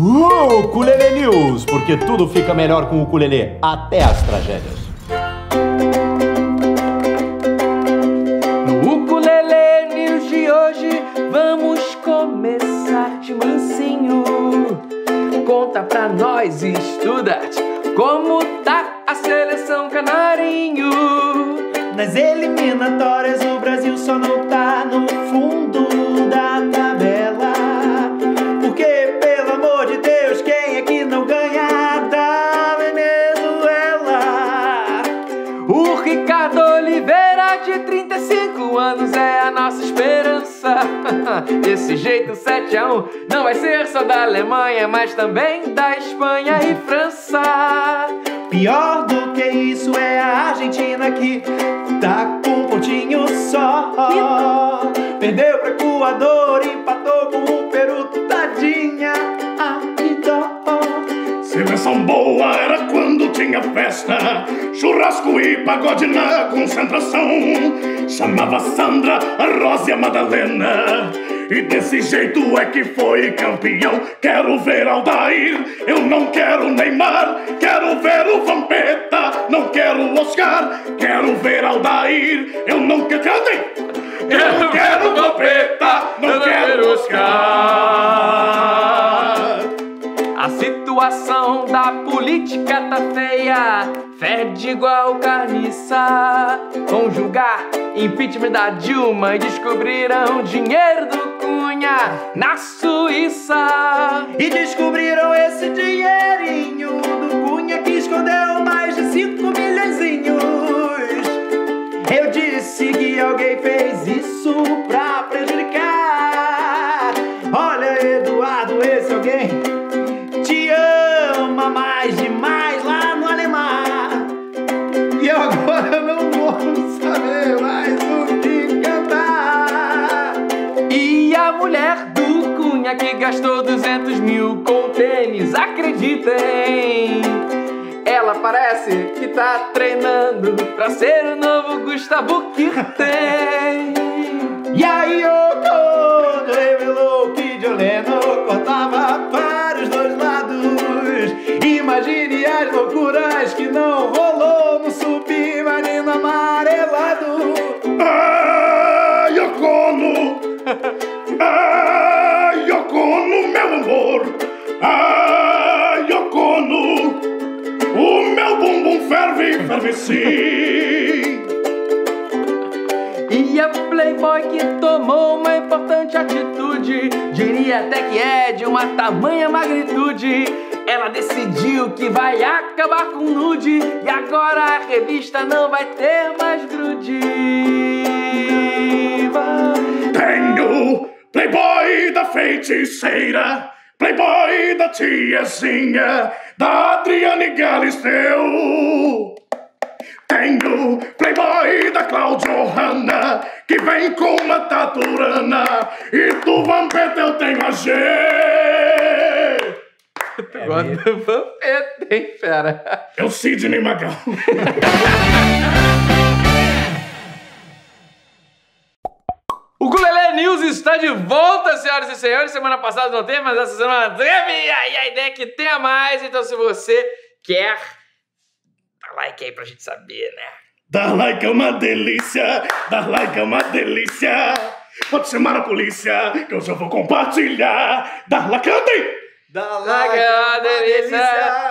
Ukulele News, porque tudo fica melhor com o ukulele, até as tragédias. No Ukulele News de hoje, vamos começar de mansinho. Conta pra nós, estudante, como tá a seleção canarinho. Nas eliminatórias o Brasil só não tá no fundo da tabela, porque, pelo amor de Deus, quem é que não ganha da Venezuela? O Ricardo Oliveira, de 35 anos, é a nossa esperança. Desse jeito, 7-1 não vai ser só da Alemanha, mas também da Espanha e França. Pior do que isso é a Argentina, que tá com um pontinho só. Perdeu pro Equador, empatou com o Peru, tadinha, ai dó. Seleção boa era quando tinha festa, churrasco e pagode na concentração. Chamava Sandra, a Rosa e a Madalena, e desse jeito é que foi campeão. Quero ver Aldair, eu não quero Neymar. Quero ver o Vampeta, não quero o Oscar. Quero ver Aldair, eu não quero... Eu não quero Vampeta, não quero Oscar. A situação da política tá feia, fede igual carniça. Vão julgar impeachment da Dilma e descobriram dinheiro do Cunha na Suíça. E descobriram esse dinheirinho do Cunha, que escondeu mais de 5 milhõezinhos. Eu disse que alguém fez isso pra prejudicar. Olha, Eduardo, esse alguém te ama mais demais lá no Alemar. E eu agora não vou saber mais o que cantar. E a mulher do Cunha, que gastou 200 mil com tênis, acreditem, ela parece que tá treinando pra ser o novo Gustavo que tem. E aí o Claudio revelou que Dilma cortava para os dois lados. Imagine as loucuras que não rolou no submarino amarelado. Ai, Yocono! Ai, Yocono, meu amor! Ai, Yocono! O meu bumbum ferve, ferve sim! E a Playboy, que tomou uma importante atitude, diria até que é de uma tamanha magnitude. Ela decidiu que vai acabar com nude, e agora a revista não vai ter mais grude. Tenho Playboy da feiticeira, Playboy da tiazinha, da Adriane Galisteu. Tenho Playboy da Claudio Hanna, que vem com uma taturana, e do Vampeta eu tenho a G. Tu gosta do Vampeta, hein, fera? É o Sidney Magal. News está de volta, senhoras e senhores. Semana passada não teve, mas essa semana teve. E a ideia é que tenha mais. Então, se você quer, dá like aí pra gente saber, né? Dar like é uma delícia. Dar like é uma delícia. Pode chamar a polícia, que eu já vou compartilhar. Dar like, andem! Dar like é uma delícia.